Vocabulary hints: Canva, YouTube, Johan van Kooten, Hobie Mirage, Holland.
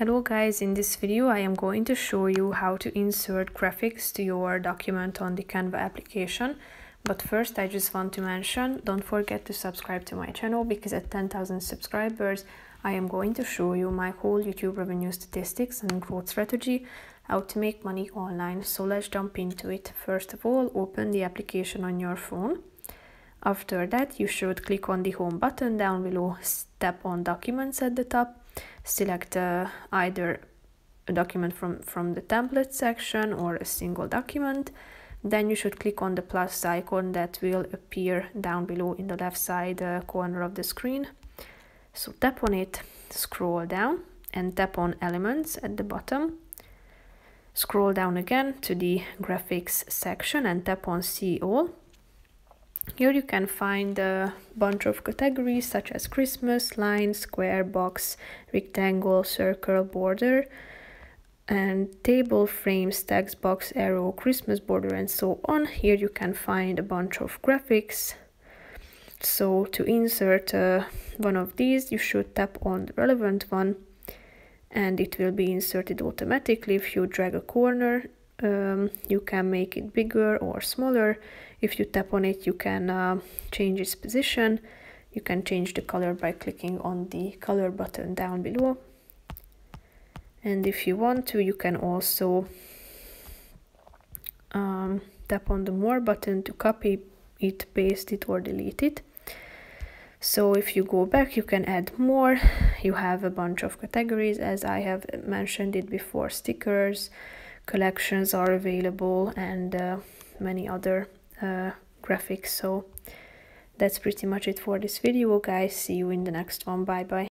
Hello guys, in this video I am going to show you how to insert graphics to your document on the Canva application. But first I just want to mention, don't forget to subscribe to my channel, because at 10,000 subscribers I am going to show you my whole YouTube revenue statistics and growth strategy, how to make money online. So let's jump into it. First of all, open the application on your phone. After that, you should click on the home button down below, tap on documents at the top. Select either a document from the template section or a single document. Then you should click on the plus icon that will appear down below in the left side corner of the screen. So tap on it, scroll down and tap on elements at the bottom. Scroll down again to the graphics section and tap on see all. Here you can find a bunch of categories such as Christmas, line, square, box, rectangle, circle, border, and table, frames, text box, arrow, Christmas border, and so on. Here you can find a bunch of graphics. So to insert one of these, you should tap on the relevant one and it will be inserted automatically. if you drag a corner, you can make it bigger or smaller. If you tap on it, you can change its position. You can change the color by clicking on the color button down below. And if you want to, you can also tap on the more button to copy it, paste it or delete it. So if you go back, you can add more. You have a bunch of categories, as I have mentioned it before. Stickers, collections are available, and many other graphics. So that's pretty much it for this video guys. See you in the next one. Bye bye.